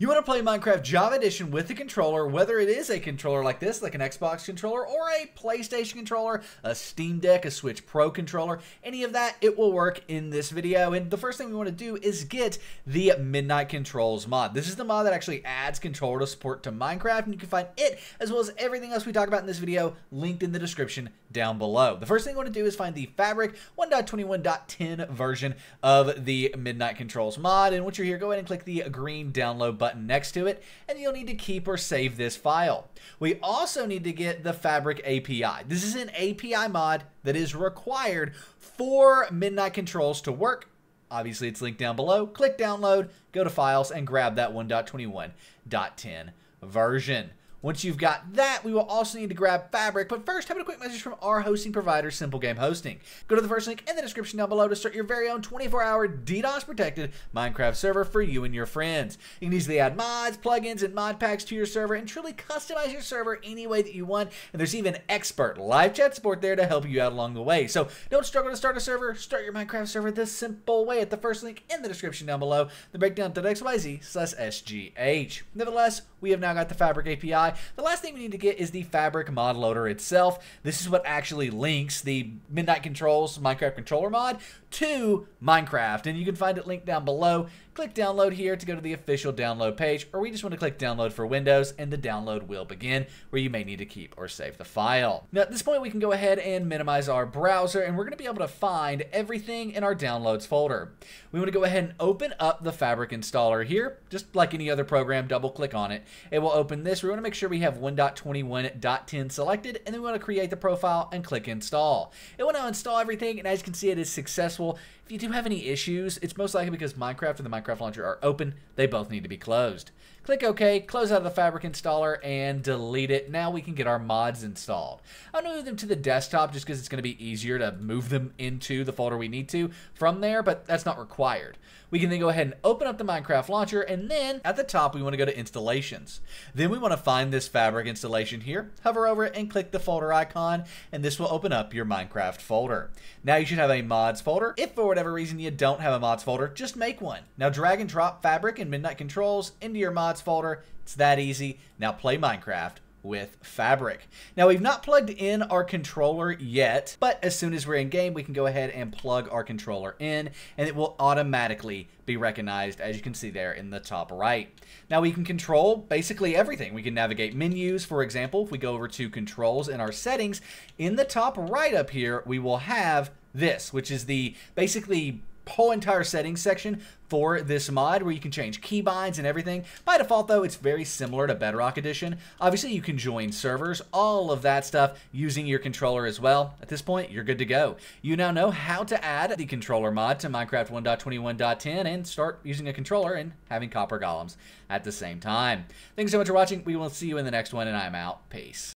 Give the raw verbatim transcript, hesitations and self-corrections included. You want to play Minecraft Java Edition with a controller, whether it is a controller like this, like an Xbox controller, or a PlayStation controller, a Steam Deck, a Switch Pro controller, any of that, it will work in this video. And the first thing we want to do is get the Midnight Controls mod. This is the mod that actually adds controller to support to Minecraft, and you can find it, as well as everything else we talk about in this video, linked in the description down below. The first thing we want to do is find the Fabric one point twenty-one point ten version of the Midnight Controls mod, and once you're here, go ahead and click the green download button button next to it, and you'll need to keep or save this file. We also need to get the Fabric A P I. This is an A P I mod that is required for Midnight Controls to work. Obviously, it's linked down below. Click download, go to files, and grab that one point twenty-one point ten version. Once you've got that, we will also need to grab Fabric, but first, have a quick message from our hosting provider, Simple Game Hosting. Go to the first link in the description down below to start your very own twenty-four hour DDoS-protected Minecraft server for you and your friends. You can easily add mods, plugins, and mod packs to your server and truly customize your server any way that you want, and there's even expert live chat support there to help you out along the way. So don't struggle to start a server. Start your Minecraft server the simple way at the first link in the description down below, the breakdown dot x y z slash s g h. Nevertheless, we have now got the Fabric A P I. The last thing we need to get is the Fabric Mod Loader itself. This is what actually links the Midnight Controls Minecraft controller mod to Minecraft, and you can find it linked down below. Click download here to go to the official download page, or we just want to click download for Windows, and the download will begin, where you may need to keep or save the file. Now, at this point, we can go ahead and minimize our browser, and we're going to be able to find everything in our downloads folder. We want to go ahead and open up the Fabric Installer here. Just like any other program, double-click on it. It will open this. We want to make sure we have one point twenty-one point ten selected, and then we want to create the profile and click install. It will now install everything, and as you can see, it is successful. If you do have any issues, it's most likely because Minecraft and the Minecraft Launcher are open. They both need to be closed. Click OK, close out of the Fabric Installer, and delete it. Now we can get our mods installed. I'm going to move them to the desktop just because it's going to be easier to move them into the folder we need to from there, but that's not required. We can then go ahead and open up the Minecraft Launcher, and then at the top, we want to go to Installations. Then we want to find this Fabric installation here, hover over it, and click the folder icon, and this will open up your Minecraft folder. Now you should have a mods folder. If for whatever reason you don't have a mods folder, just make one. Now drag and drop Fabric and Midnight Controls into your mods folder. It's that easy. Now play Minecraft with Fabric. Now we've not plugged in our controller yet, but as soon as we're in game, we can go ahead and plug our controller in, and it will automatically be recognized, as you can see there in the top right. Now we can control basically everything. We can navigate menus. For example, if we go over to controls in our settings, in the top right up here, we will have this, which is the basically whole entire settings section for this mod, where you can change keybinds and everything. By default, though, it's very similar to Bedrock Edition. Obviously, you can join servers, all of that stuff, using your controller as well. At this point, you're good to go. You now know how to add the controller mod to Minecraft one point twenty-one point ten and start using a controller and having copper golems at the same time. Thanks so much for watching. We will see you in the next one, and I'm out. Peace.